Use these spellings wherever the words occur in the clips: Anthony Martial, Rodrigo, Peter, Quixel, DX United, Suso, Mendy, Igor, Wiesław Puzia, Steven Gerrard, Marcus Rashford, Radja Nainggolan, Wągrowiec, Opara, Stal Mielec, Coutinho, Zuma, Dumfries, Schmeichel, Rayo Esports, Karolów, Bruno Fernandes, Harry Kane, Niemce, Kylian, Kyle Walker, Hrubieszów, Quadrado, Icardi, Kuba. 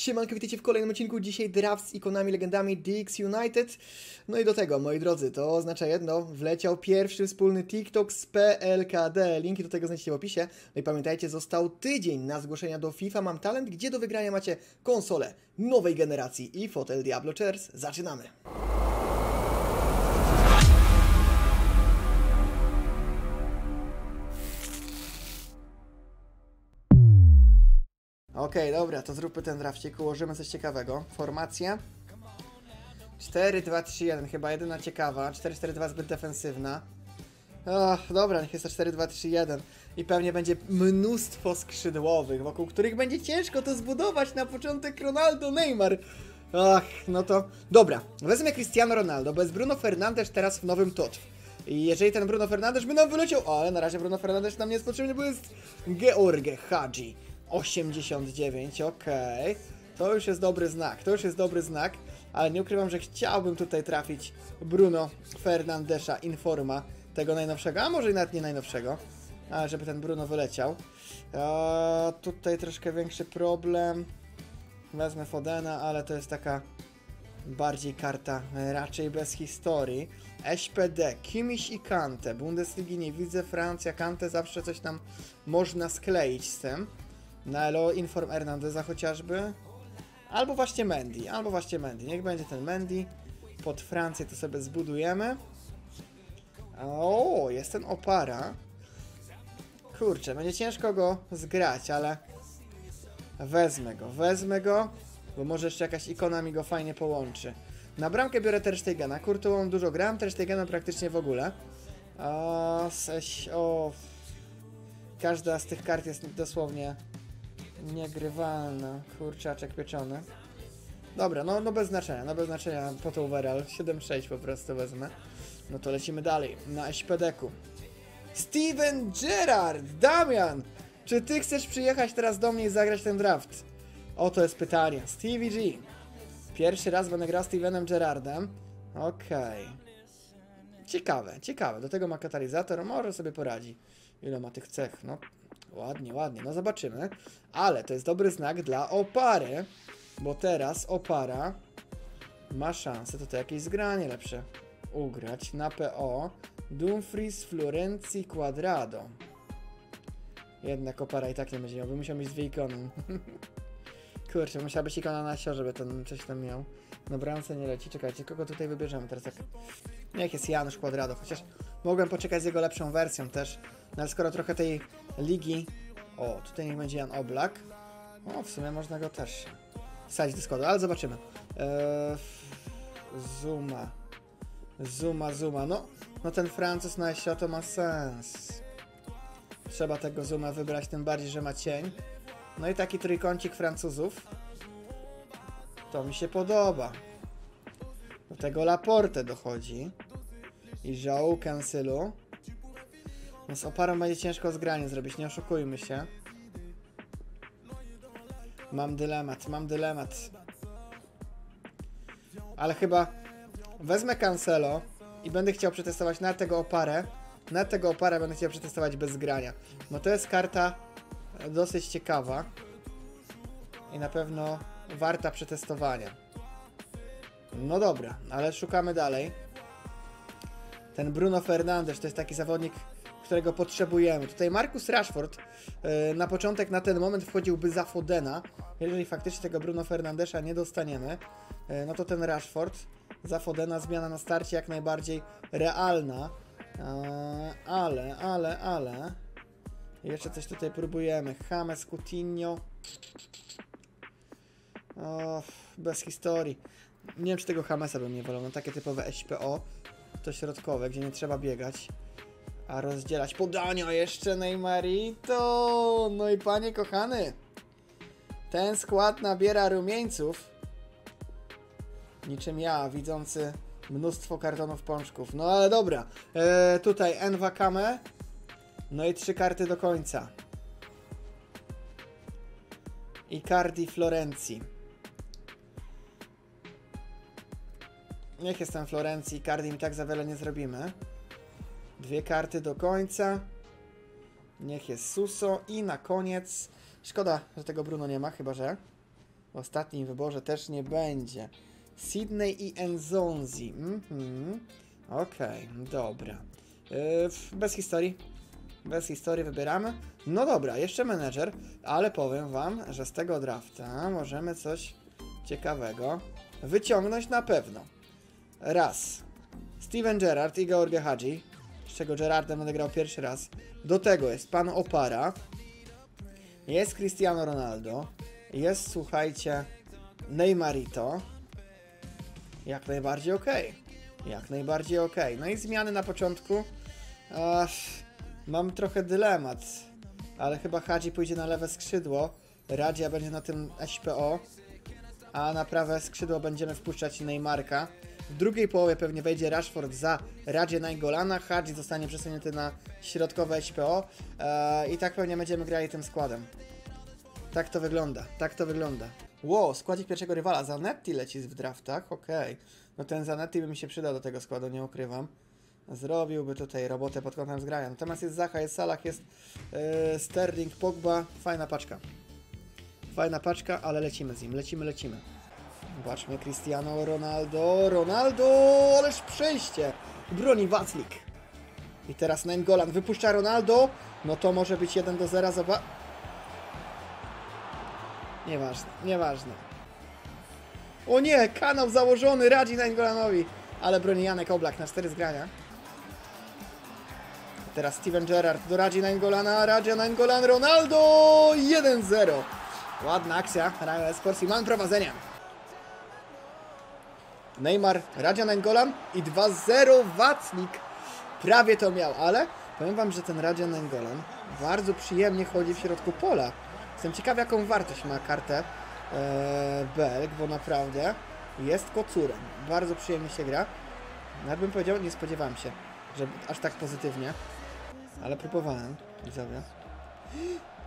Siemanko, witajcie w kolejnym odcinku. Dzisiaj draft z ikonami, legendami DX United. No i do tego, moi drodzy, to oznacza jedno. Wleciał pierwszy wspólny TikTok z PLKD. Linki do tego znajdziecie w opisie. No i pamiętajcie, został tydzień na zgłoszenia do FIFA Mam Talent, gdzie do wygrania macie konsolę nowej generacji i fotel Diablo Chairs. Zaczynamy! Okej, dobra, to zróbmy ten drafcik, ułożymy coś ciekawego. Formacja 4-2-3-1, chyba jedyna ciekawa. 4-4-2 zbyt defensywna. Ach, dobra, niech jest to 4-2-3-1. I pewnie będzie mnóstwo skrzydłowych, wokół których będzie ciężko to zbudować na początek. Ronaldo, Neymar. Ach, no to... Dobra, wezmę Cristiano Ronaldo, bo jest Bruno Fernandes teraz w nowym TOTW. I jeżeli ten Bruno Fernandes by nam wyleciał... O, ale na razie Bruno Fernandes nam nie jest potrzebny, bo jest Gheorghe Hagi. 89, okej. To już jest dobry znak, to już jest dobry znak. Ale nie ukrywam, że chciałbym tutaj trafić Bruno Fernandesza, Informa, tego najnowszego, a może i nawet nie najnowszego, ale żeby ten Bruno wyleciał. Tutaj troszkę większy problem. Wezmę Fodena, ale to jest taka bardziej karta raczej bez historii. SPD, Kimiś i Kante, Bundesligi nie widzę, Francja, Kante, zawsze coś tam można skleić z tym. Nelo, Inform Hernandeza chociażby. Albo właśnie Mendy, Niech będzie ten Mendy. Pod Francję to sobie zbudujemy. O, jest ten Opara. Kurczę, będzie ciężko go zgrać, ale wezmę go, bo może jeszcze jakaś ikona mi go fajnie połączy. Na bramkę biorę Ter Stegena. Kurtułą dużo gram, Ter Stegena praktycznie w ogóle. Każda z tych kart jest dosłownie... niegrywalna. Kurczaczek pieczony. Dobra, no bez znaczenia, po to overall. 7-6 po prostu wezmę. No to lecimy dalej, na SPD-ku. Steven Gerrard! Damian! Czy ty chcesz przyjechać teraz do mnie i zagrać ten draft? Oto jest pytanie. Stevie G. Pierwszy raz będę grał Stevenem Gerrardem. Okej. Ciekawe, Do tego ma katalizator, może sobie poradzi. Ile ma tych cech, no. Ładnie, no zobaczymy. Ale to jest dobry znak dla Opary, bo teraz Opara ma szansę tutaj jakieś zgranie lepsze ugrać. Na PO Dumfries, Florencji, Quadrado. Jednak Opara i tak nie będzie miał, bo musiał mieć dwie ikony. Kurczę, musiałabyś ikona na sio, żeby ten coś tam miał. No bramce nie leci, czekajcie, kogo tutaj wybierzemy teraz? Jak... Niech jest Janusz Quadrado, chociaż mogłem poczekać z jego lepszą wersją też. No ale skoro trochę tej ligi... O, tutaj niech będzie Jan Oblak. O, w sumie można go też wsadzić do składu, ale zobaczymy. Zuma. No, ten Francuz na SIO to ma sens. Trzeba tego Zuma wybrać, tym bardziej, że ma cień. No i taki trójkącik Francuzów. To mi się podoba. Do tego Laporte dochodzi. I João Cancelo. Z Oparą będzie ciężko zgranie zrobić, nie oszukujmy się. Mam dylemat, Ale chyba wezmę Cancelo i będę chciał przetestować na tego Oparę. Na tego Oparę będę chciał przetestować bez grania. No to jest karta dosyć ciekawa. I na pewno warta przetestowania. No dobra, ale szukamy dalej. Ten Bruno Fernandes to jest taki zawodnik, którego potrzebujemy. Tutaj Marcus Rashford na początek, na ten moment wchodziłby za Fodena. Jeżeli faktycznie tego Bruno Fernandesza nie dostaniemy, no to ten Rashford za Fodena, zmiana na starcie jak najbardziej realna. Ale jeszcze coś tutaj próbujemy. James, Coutinho. Bez historii. Nie wiem, czy tego Jamesa bym nie wolał. No takie typowe SPO, to środkowe, gdzie nie trzeba biegać, a rozdzielać podania. Jeszcze Neymarito. No i panie kochany, ten skład nabiera rumieńców niczym ja, widzący mnóstwo kartonów pączków. No ale dobra, tutaj Enwa Kame. No i trzy karty do końca. Icardi, Florencji. Niech jestem Florencji, Icardi mi tak za wiele nie zrobimy. Dwie karty do końca. Niech jest Suso i na koniec... Szkoda, że tego Bruno nie ma, chyba że... W ostatnim wyborze też nie będzie. Sydney i Enzonzi. Okej, dobra. Bez historii. Bez historii wybieramy. No dobra, jeszcze menedżer, ale powiem wam, że z tego drafta możemy coś ciekawego wyciągnąć na pewno. Raz. Steven Gerrard i Gheorghe Hagi, z czego Gerrardem będę grał pierwszy raz. Do tego jest pan Opara. Jest Cristiano Ronaldo. Jest, słuchajcie, Neymarito. Jak najbardziej okej. Jak najbardziej okej. No i zmiany na początku. Mam trochę dylemat, ale chyba Hadzi pójdzie na lewe skrzydło. Radzia będzie na tym SPO, a na prawe skrzydło będziemy wpuszczać Neymarka. W drugiej połowie pewnie wejdzie Rashford za Radzie Naingolana. Hadzi zostanie przesunięty na środkowe SPO i tak pewnie będziemy grali tym składem. Tak to wygląda, tak to wygląda. Wow, składzik pierwszego rywala. Zanetti leci w draftach, okej. No ten Zanetti by mi się przydał do tego składu, nie ukrywam. Zrobiłby tutaj robotę pod kątem zgrania. Natomiast jest Zaha, jest Salah, jest Sterling, Pogba. Fajna paczka. Fajna paczka, ale lecimy z nim. Lecimy. Zobaczmy, Cristiano Ronaldo. Ależ przejście! Broni Waclik. I teraz Nainggolan wypuszcza Ronaldo. No to może być 1-0. Zobacz. Nieważne. O nie! Kanał założony radzi Nainggolanowi. Ale broni Janek Oblak na 4 zgrania. Teraz Steven Gerrard do Radja Nainggolana. Radja Nainggolan, Ronaldo! 1-0. Ładna akcja. Real Sports i man prowadzenia. Neymar, Radja Nainggolan i 2-0. Watnik prawie to miał, ale powiem wam, że ten Radja Nainggolan bardzo przyjemnie chodzi w środku pola. Jestem ciekaw, jaką wartość ma kartę Belg, bo naprawdę jest kocurem. Bardzo przyjemnie się gra. Nawet bym powiedział, nie spodziewałem się, że aż tak pozytywnie. Ale próbowałem. Widzowie.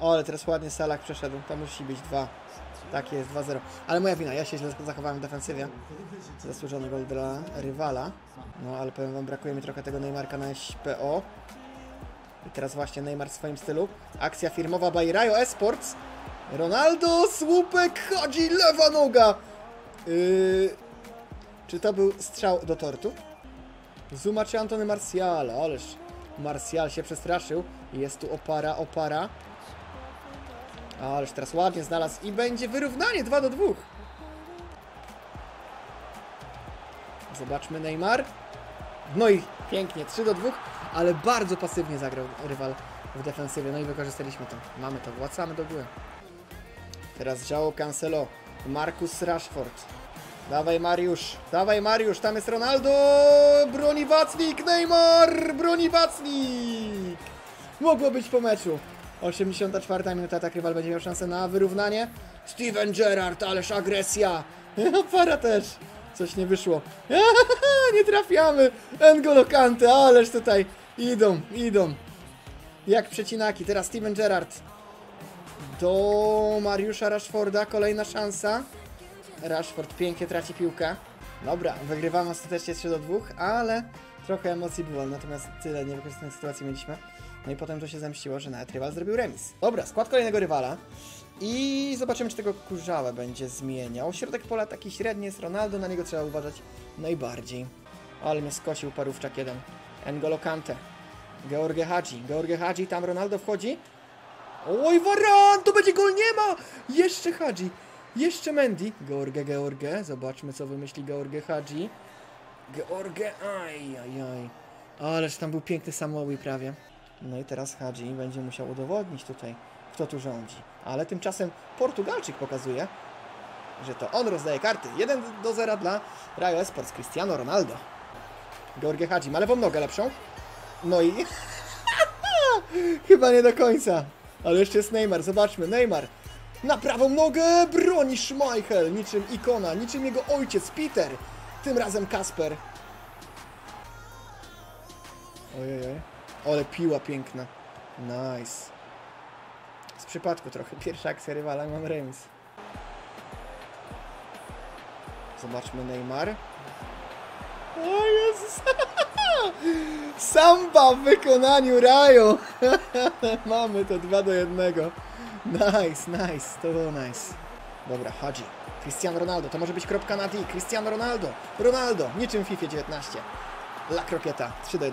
O, ale teraz ładnie Salah przeszedł. To musi być 2. Tak jest, 2-0. Ale moja wina, ja się źle zachowałem w defensywie. Zasłużony gol dla rywala. No, ale powiem wam, brakuje mi trochę tego Neymarka na SPO. I teraz właśnie Neymar w swoim stylu. Akcja firmowa by Rayo Esports. Ronaldo, słupek, chodzi, lewa noga! Czy to był strzał do tortu? Zuma czy Anthony Martial? Ależ Martial się przestraszył. Jest tu Opara. Ależ teraz ładnie znalazł i będzie wyrównanie 2-2. Zobaczmy Neymar. No i pięknie, 3-2, ale bardzo pasywnie zagrał rywal w defensywie. No i wykorzystaliśmy to. Mamy to, wracamy do góry. Teraz João Cancelo. Marcus Rashford. Dawaj Mariusz, tam jest Ronaldo, broni Waclik, Neymar, broni Waclik. Mogło być po meczu. 84 minuta, tak rywal będzie miał szansę na wyrównanie. Steven Gerrard, ależ agresja. Para też, coś nie wyszło. Nie trafiamy, N'Golo Kante, ależ tutaj idą. Jak przecinaki, teraz Steven Gerrard. Do Mariusza Rashforda, kolejna szansa. Rashford pięknie traci piłkę. Dobra, wygrywamy ostatecznie 3-2, ale trochę emocji było, natomiast tyle niewykorzystanych sytuacji mieliśmy. No i potem to się zemściło, że nawet rywal zrobił remis. Dobra, skład kolejnego rywala. I zobaczymy, czy tego Kurzałę będzie zmieniał. Środek pola taki średni jest Ronaldo, na niego trzeba uważać najbardziej. Ale mnie skosił parówczak jeden. N'Golo Kante. Gheorghe Hagi, tam Ronaldo wchodzi. Oj, Varan, to będzie gol, nie ma! Jeszcze Hagi, jeszcze Mendy. Gheorghe, zobaczmy, co wymyśli Gheorghe Hagi. Gheorghe. Ależ tam był piękny samobój prawie. No i teraz Hagi będzie musiał udowodnić tutaj, kto tu rządzi. Ale tymczasem Portugalczyk pokazuje, że to on rozdaje karty. 1-0 dla Rayo Esports. Cristiano Ronaldo. Gheorghe Hagi ma lewą nogę lepszą. No i... chyba nie do końca. Ale jeszcze jest Neymar, zobaczmy, Neymar na prawą nogę, broni Schmeichel, niczym ikona, niczym jego ojciec Peter, tym razem Kasper. Ojej, ale piła piękna, nice. Z przypadku trochę, pierwsza akcja rywala, mam remis. Zobaczmy Neymar. O Jezus. Samba w wykonaniu Rayo. Mamy to 2-1. Nice, to było nice. Dobra, Hagi. Cristiano Ronaldo, to może być kropka na D. Cristiano Ronaldo. Ronaldo, niczym w FIFA 19. La krokieta, 3-1.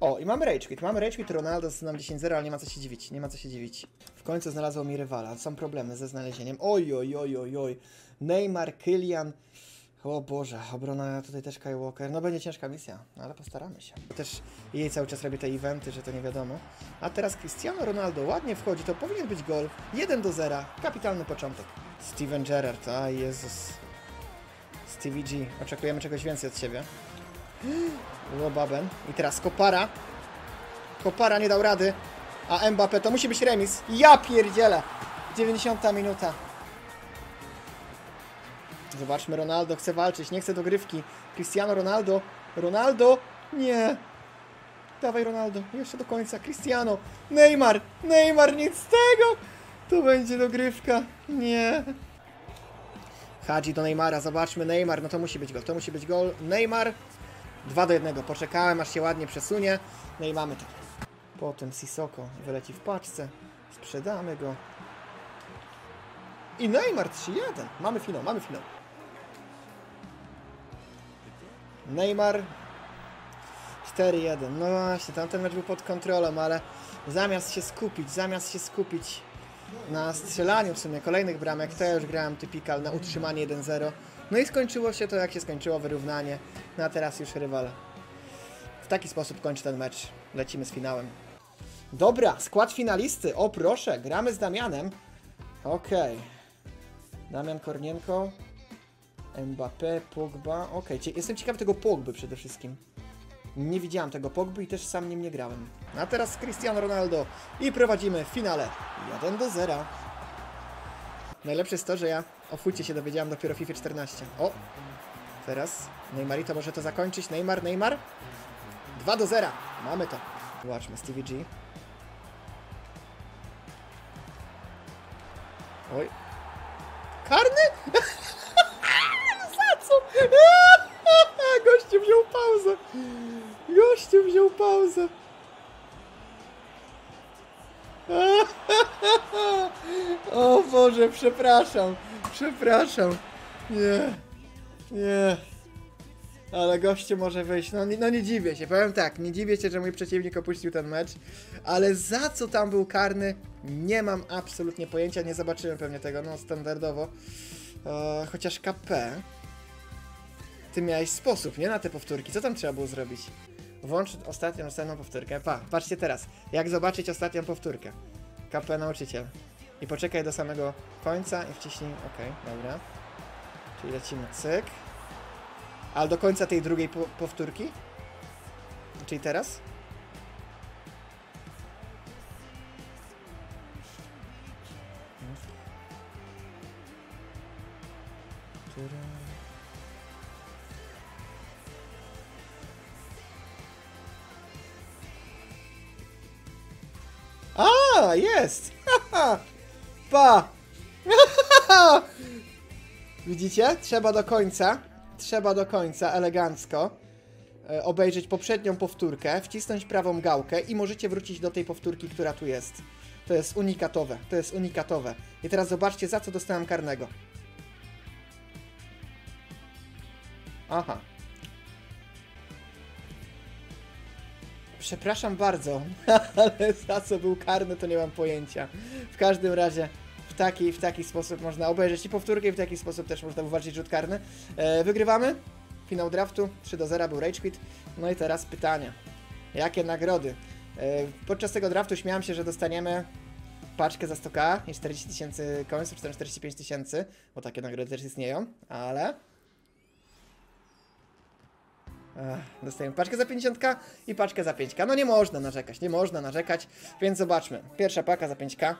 O, i mamy rage quit. Mamy rage quit, Ronaldo znam 10-0, ale nie ma co się dziwić. Nie ma co się dziwić. W końcu znalazło mi rywala. Są problemy ze znalezieniem. Oj, oj, oj, oj, oj. Neymar, Kylian. O Boże, obrona tutaj też Kyle Walker. No będzie ciężka misja, ale postaramy się. Też jej cały czas robię te eventy, że to nie wiadomo. A teraz Cristiano Ronaldo ładnie wchodzi, to powinien być gol. 1-0, kapitalny początek. Steven Gerrard, a Jezus. Stevie G, oczekujemy czegoś więcej od siebie. Łobaben. I teraz Kopara. Kopara nie dał rady. A Mbappé, to musi być remis. Ja pierdzielę. 90 minuta. Zobaczmy, Ronaldo chce walczyć, nie chce dogrywki. Cristiano Ronaldo. Ronaldo! Nie! Dawaj, Ronaldo. Jeszcze do końca. Cristiano. Neymar! Neymar, nic z tego! To będzie dogrywka. Nie! Hagi do Neymara. Zobaczmy, Neymar. No to musi być gol. To musi być gol. Neymar. 2-1. Poczekałem, aż się ładnie przesunie. No i mamy to. Potem Sissoko wyleci w paczce. Sprzedamy go. I Neymar 3-1. Mamy finał, mamy finał. Neymar 4-1. No właśnie, tamten mecz był pod kontrolą, ale zamiast się skupić na strzelaniu w sumie kolejnych bramek, to ja już grałem typical na utrzymanie 1-0. No i skończyło się to, jak się skończyło, wyrównanie. No a teraz już rywal. W taki sposób kończy ten mecz. Lecimy z finałem. Dobra, skład finalisty. O proszę, gramy z Damianem. Okej. Damian Kornienko. Mbappé, Pogba. Okej, jestem ciekawy tego Pogby przede wszystkim. Nie widziałem tego Pogby i też sam nim nie grałem. A teraz Cristiano Ronaldo. I prowadzimy w finale. 1-0. Najlepsze jest to, że ja o fucie się dowiedziałem dopiero w FIFA 14. O! Teraz Neymarito może to zakończyć. Neymar, Neymar. 2-0. Mamy to. Zobaczmy, Stevie G. Oj. Karny? Za co? Gościu wziął pauzę. Gościu wziął pauzę. O Boże, przepraszam. Przepraszam. Nie. Nie. Ale gościu może wyjść. No nie dziwię się. Powiem tak, nie dziwię się, że mój przeciwnik opuścił ten mecz. Ale za co tam był karny? Nie mam absolutnie pojęcia. Nie zobaczyłem pewnie tego, no standardowo. Chociaż KP. Ty miałeś sposób, nie? Na te powtórki. Co tam trzeba było zrobić? Włącz ostatnią powtórkę. Patrzcie teraz. Jak zobaczyć ostatnią powtórkę? KP nauczyciel. I poczekaj do samego końca i wciśnij. Okej, dobra. Czyli lecimy cyk. Ale do końca tej drugiej powtórki? Czyli teraz? A, jest! Pa! Widzicie? Trzeba do końca, elegancko obejrzeć poprzednią powtórkę, wcisnąć prawą gałkę i możecie wrócić do tej powtórki, która tu jest. To jest unikatowe, to jest unikatowe. I teraz zobaczcie, za co dostałem karnego. Aha. Przepraszam bardzo, ale za co był karny, to nie mam pojęcia. W każdym razie w taki sposób można obejrzeć i powtórkę i w taki sposób też można uwalczyć rzut karny. Wygrywamy. Finał draftu. 3-0 był rage quit. No i teraz pytanie. Jakie nagrody? Podczas tego draftu śmiałem się, że dostaniemy paczkę za 100k i 40 000 końców, czy tam 45 000, bo takie nagrody też istnieją, ale... dostajemy paczkę za 50 000 i paczkę za 5 000. No nie można narzekać, nie można narzekać. Więc zobaczmy. Pierwsza paka za 5 000.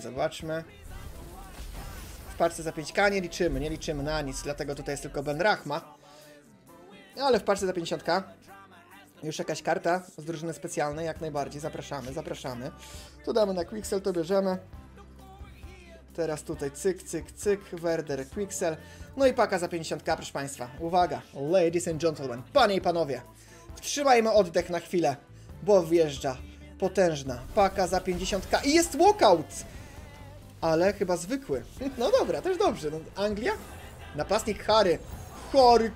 Zobaczmy. W paczce za 5 000 nie liczymy na nic, dlatego tutaj jest tylko Ben Rahma. Ale w paczce za 50 000 już jakaś karta z drużyny specjalnej, jak najbardziej. Zapraszamy. Tu damy na Quixel, to bierzemy. Teraz tutaj cyk, Werder, Quixel. No i paka za 50 000, proszę Państwa. Uwaga, ladies and gentlemen, panie i panowie. Wtrzymajmy oddech na chwilę, bo wjeżdża potężna paka za 50 000 i jest walkout! ale chyba zwykły. No dobra, też dobrze. No, Anglia? Napastnik Harry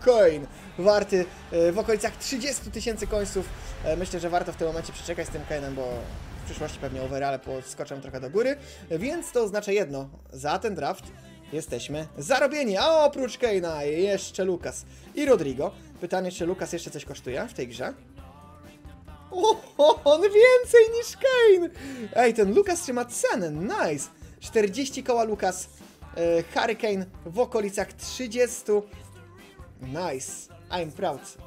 Kane, warty w okolicach 30 000 końców. Myślę, że warto w tym momencie przeczekać z tym Kane'em, bo w przyszłości pewnie overale podskoczą trochę do góry. Więc to oznacza jedno, za ten draft jesteśmy zarobieni. A oprócz Kane'a jeszcze Lukas i Rodrigo. Pytanie, czy Lukas jeszcze coś kosztuje w tej grze? O, on więcej niż Kane! Ej, ten Lukas trzyma cenę, nice! 40 koła Lukas, Harry Kane w okolicach 30. Nice, I'm proud.